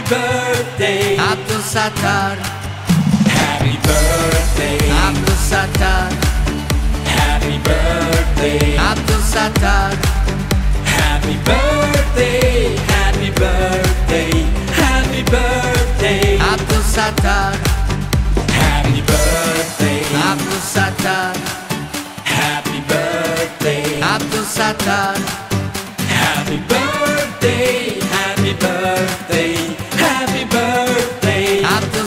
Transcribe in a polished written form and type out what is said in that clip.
Happy birthday, Abdul Sattar. Happy birthday, Abdul Sattar. Happy birthday, Abdul Sattar. Happy birthday, happy birthday, happy birthday, Abdul Sattar. Happy birthday, Abdul Sattar. Happy birthday, Abdul Sattar. Happy birthday, happy birthday, happy birthday, Abdul